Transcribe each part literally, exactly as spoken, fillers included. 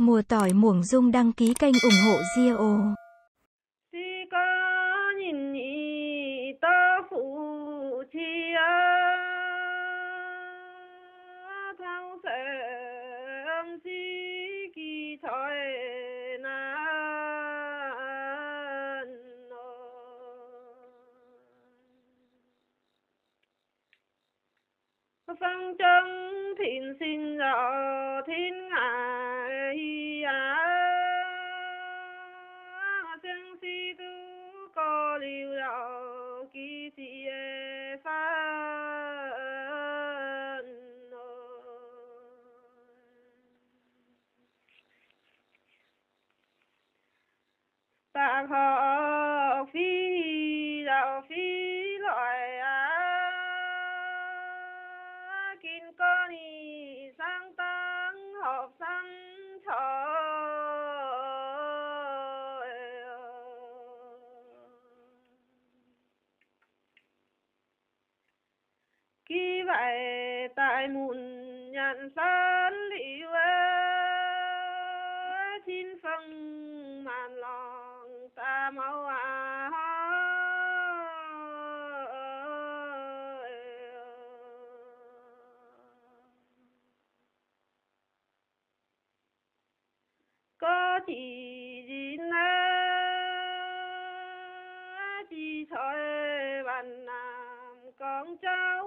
Mùa tỏi muỗng Dung đăng ký kênh ủng hộ Dio. Phong trăng thịnh xin rõ thiên ngại á Trăng si tu có liều rõ kỳ sĩ phát Tạc họ phi rõ phi loại á Khi vậy tại mụn nhận sơn lý ơi Xin phân màn lòng ta mau á Có chỉ gì nữa Chỉ thôi bạn làm con cháu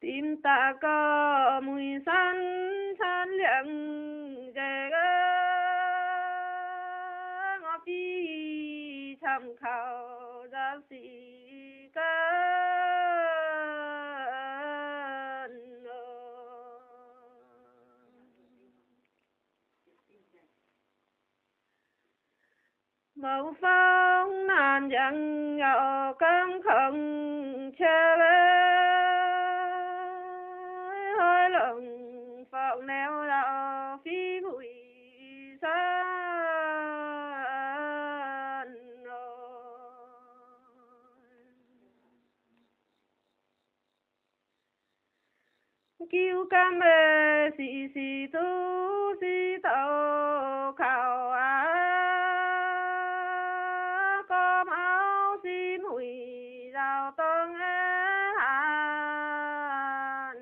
Tìm ta có mùi săn săn lượng dễ ơn Ngọc đi thăm khảo giáo sĩ cân Mẫu phong nàn dặn nhỏ cân khẩn chơ Kiêu cam mê xì xì tu xì tàu khảo á Có máu xì mùi rào tông á hàn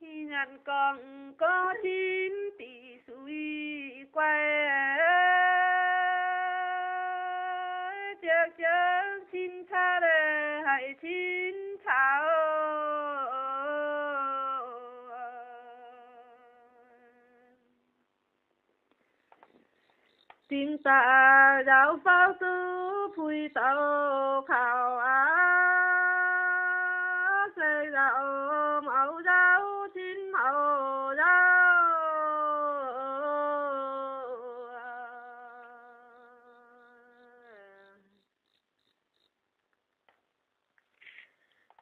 Khi nhận còn có chín tỷ suy quay chợt chợt xin tha để hãy xin thảo tiếng ta giáo pháo tư phui tàu khảo á xây dạo mẫu giáo xin mẫu giáo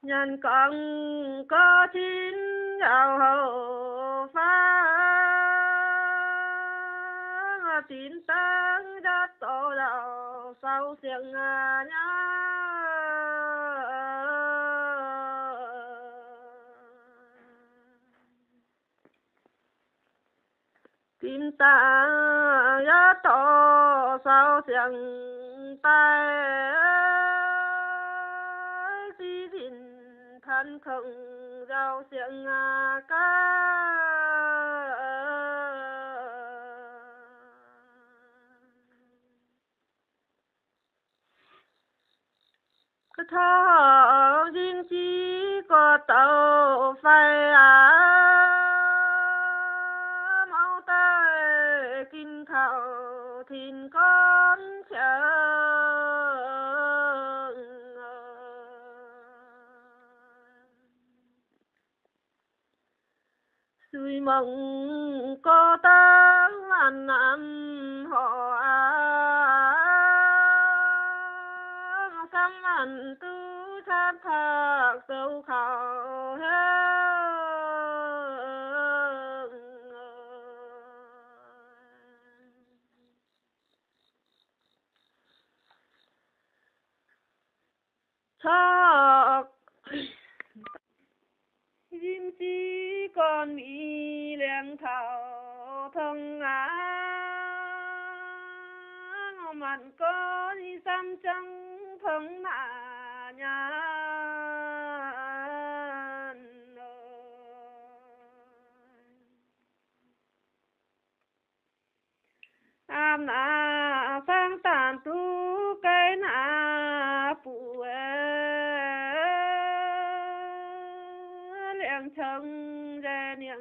Nhân con có chín giáo hậu phá Tín tăng đã tổ đạo sau tiếng nhà Tín tăng đã tổ sau tiếng tay Thân không rau xiềng cá Cứ thơ riêng chỉ có tàu phải á Máu tay kinh thảo thìn con chờ Suy mộng có ta ăn ăn họ á Căm ăn tư thác thác sâu khảo con bị liêng thảo thông á mặn có đi xăm trăng thông nạ nhà am nạ sang tàn tu cái nạ phụ liêng trăng ra niệm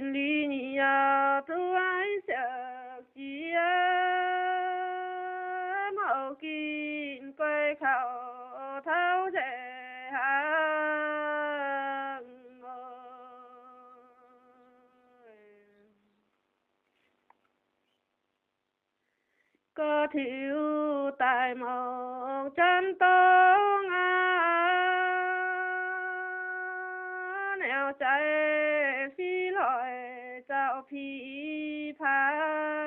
lý gì à tôi ai sợ gì em mong kinh quay khảo tháo dễ hàng có thiếu tài một chân tố ngã nèo chạy phi lội dạo phi phá